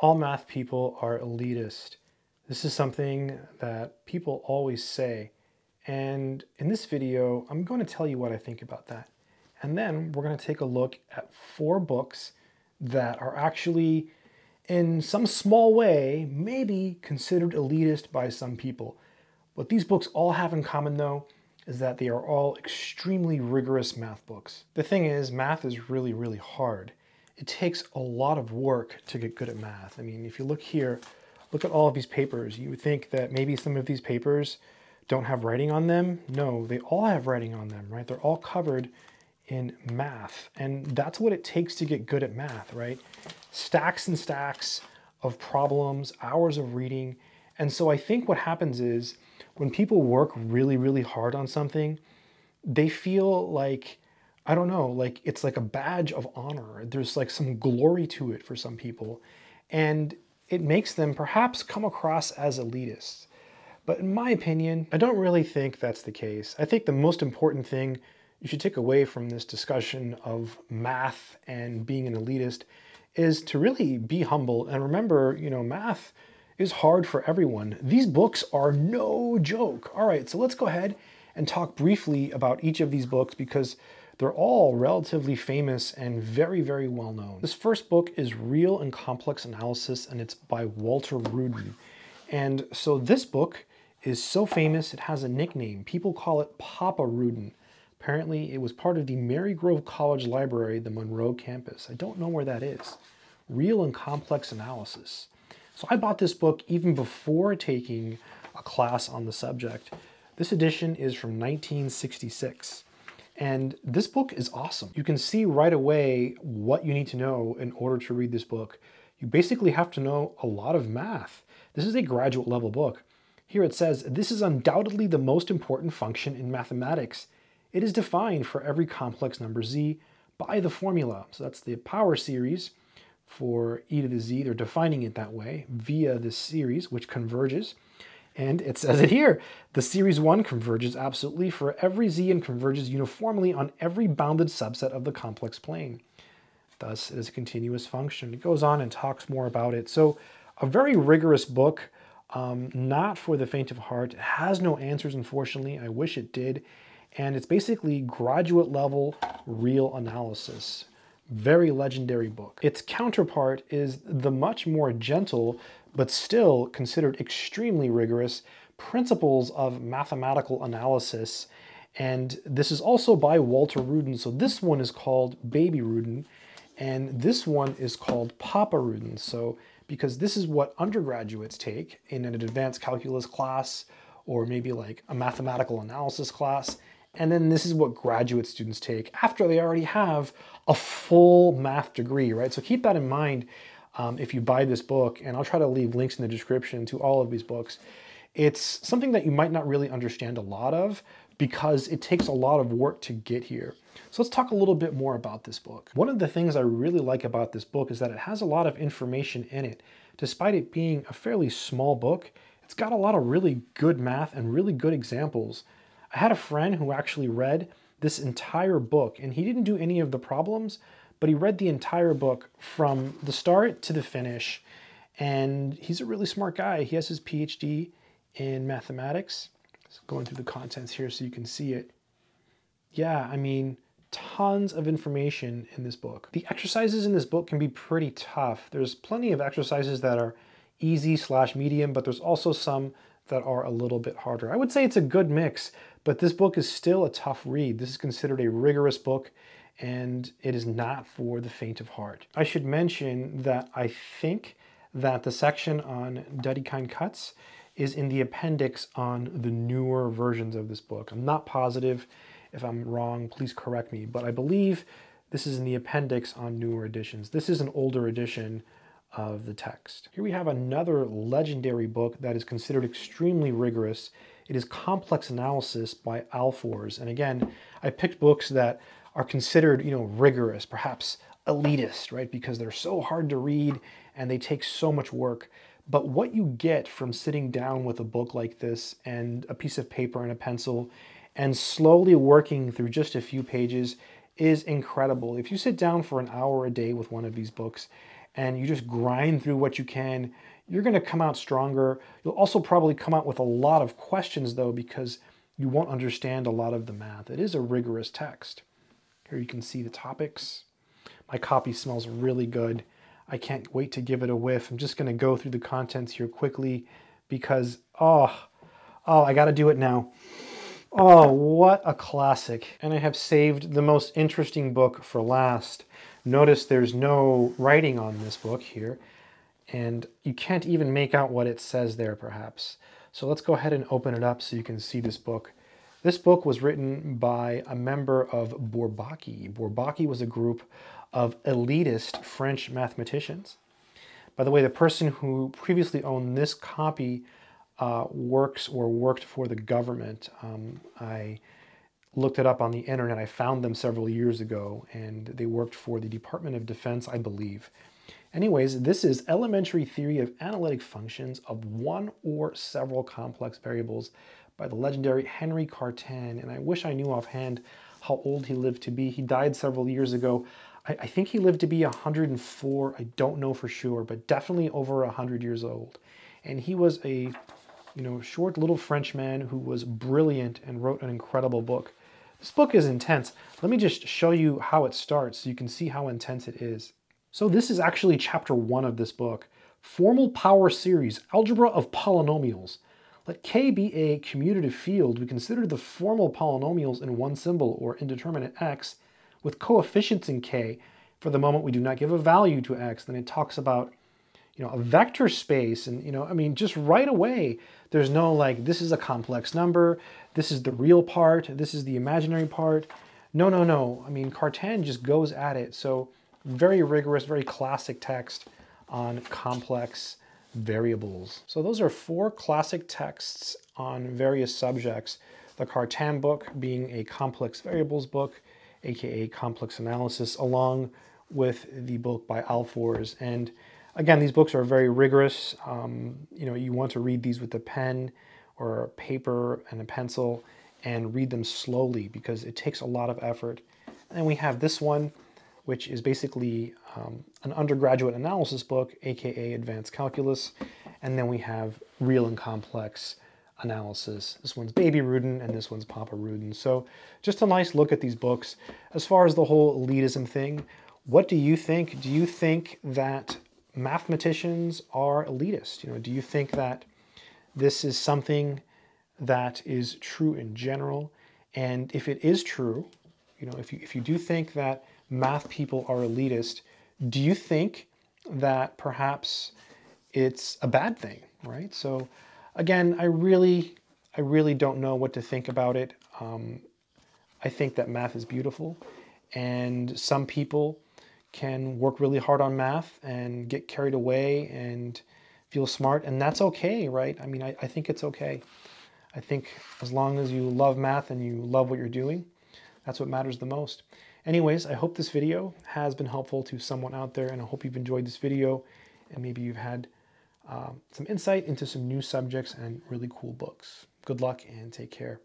all math people are elitist. This is something that people always say. And in this video, I'm going to tell you what I think about that. And then we're going to take a look at 4 books that are actually, in some small way, maybe considered elitist by some people. What these books all have in common, though, is that they are all extremely rigorous math books. The thing is, math is really, really hard. It takes a lot of work to get good at math. I mean, if you look here, look at all of these papers. You would think that maybe some of these papers don't have writing on them. No, they all have writing on them, right? They're all covered in math, and that's what it takes to get good at math, right? Stacks and stacks of problems, hours of reading. And so I think what happens is when people work really, really hard on something, they feel like, I don't know, like it's like a badge of honor. There's like some glory to it for some people, and it makes them perhaps come across as elitist. But in my opinion, I don't really think that's the case. I think the most important thing you should take away from this discussion of math and being an elitist is to really be humble and remember, you know, math is hard for everyone. These books are no joke. All right, so let's go ahead and talk briefly about each of these books because they're all relatively famous and very, very well known. This first book is Real and Complex Analysis, and it's by Walter Rudin. And so this book is so famous, it has a nickname. People call it Papa Rudin. Apparently, it was part of the Marygrove College Library, the Monroe campus. I don't know where that is. Real and Complex Analysis. So I bought this book even before taking a class on the subject. This edition is from 1966. And this book is awesome. You can see right away what you need to know in order to read this book. You basically have to know a lot of math. This is a graduate level book. Here it says, this is undoubtedly the most important function in mathematics. It is defined for every complex number z by the formula. So that's the power series for e to the z. They're defining it that way via this series, which converges. And it says it here, the series 1 converges absolutely for every z and converges uniformly on every bounded subset of the complex plane. Thus, it is a continuous function. It goes on and talks more about it. So a very rigorous book, not for the faint of heart. It has no answers, unfortunately. I wish it did. And it's basically graduate level real analysis. Very legendary book. Its counterpart is the much more gentle, but still considered extremely rigorous, Principles of Mathematical Analysis. And this is also by Walter Rudin. So this one is called Baby Rudin, and this one is called Papa Rudin. So because this is what undergraduates take in an advanced calculus class, or maybe like a mathematical analysis class. And then this is what graduate students take after they already have a full math degree, right? So keep that in mind if you buy this book, and I'll try to leave links in the description to all of these books. It's something that you might not really understand a lot of because it takes a lot of work to get here. So let's talk a little bit more about this book. One of the things I really like about this book is that it has a lot of information in it. Despite it being a fairly small book, it's got a lot of really good math and really good examples. I had a friend who actually read this entire book, and he didn't do any of the problems, but he read the entire book from the start to the finish. And he's a really smart guy. He has his PhD in mathematics. So going through the contents here so you can see it. Yeah, I mean, tons of information in this book. The exercises in this book can be pretty tough. There's plenty of exercises that are easy / medium, but there's also some that are a little bit harder. I would say it's a good mix, but this book is still a tough read. This is considered a rigorous book, and it is not for the faint of heart. I should mention that I think that the section on Dedekind cuts is in the appendix on the newer versions of this book. I'm not positive. If I'm wrong, please correct me, but I believe this is in the appendix on newer editions. This is an older edition of the text. Here we have another legendary book that is considered extremely rigorous. It is Complex Analysis by Ahlfors. And again, I picked books that are considered, you know, rigorous, perhaps elitist, right? Because they're so hard to read and they take so much work. But what you get from sitting down with a book like this and a piece of paper and a pencil and slowly working through just a few pages is incredible. If you sit down for an hour a day with one of these books and you just grind through what you can, you're going to come out stronger. You'll also probably come out with a lot of questions, though, because you won't understand a lot of the math. It is a rigorous text. Here you can see the topics. My copy smells really good. I can't wait to give it a whiff. I'm just going to go through the contents here quickly because, oh, I got to do it now. Oh, what a classic. And I have saved the most interesting book for last. Notice there's no writing on this book here, and you can't even make out what it says there, perhaps. So let's go ahead and open it up so you can see this book. This book was written by a member of Bourbaki. Bourbaki was a group of elitist French mathematicians. By the way, the person who previously owned this copy worked for the government. I looked it up on the internet. I found them several years ago, and they worked for the Department of Defense, I believe. Anyways, this is Elementary Theory of Analytic Functions of One or Several Complex Variables by the legendary Henri Cartan, and I wish I knew offhand how old he lived to be. He died several years ago. I think he lived to be 104. I don't know for sure, but definitely over 100 years old. And he was a, you know, short little Frenchman who was brilliant and wrote an incredible book. This book is intense. Let me just show you how it starts so you can see how intense it is. So this is actually chapter 1 of this book. Formal power series, algebra of polynomials. Let K be a commutative field. We consider the formal polynomials in one symbol or indeterminate X with coefficients in K. For the moment, we do not give a value to X. Then it talks about, you know, a vector space, and, you know, I mean, just right away, there's no like, this is a complex number, this is the real part, this is the imaginary part. No, no, no. I mean, Cartan just goes at it. So very rigorous, very classic text on complex variables. So those are 4 classic texts on various subjects. The Cartan book being a complex variables book, aka complex analysis, along with the book by Ahlfors. And again, these books are very rigorous. You know, you want to read these with a pen or a paper and a pencil and read them slowly because it takes a lot of effort. And we have this one, which is basically an undergraduate analysis book, aka advanced calculus. And then we have real and complex analysis. This one's Baby Rudin and this one's Papa Rudin. So just a nice look at these books. As far as the whole elitism thing, what do you think? Do you think that mathematicians are elitist? You know, do you think that this is something that is true in general? And if it is true, you know, if you do think that math people are elitist, do you think that perhaps it's a bad thing, right? So again, I really don't know what to think about it. I think that math is beautiful, and some people can work really hard on math and get carried away and feel smart, and that's okay, right? I mean, I think it's okay. I think as long as you love math and you love what you're doing, that's what matters the most. Anyways, I hope this video has been helpful to someone out there, and I hope you've enjoyed this video, and maybe you've had some insight into some new subjects and really cool books. Good luck and take care.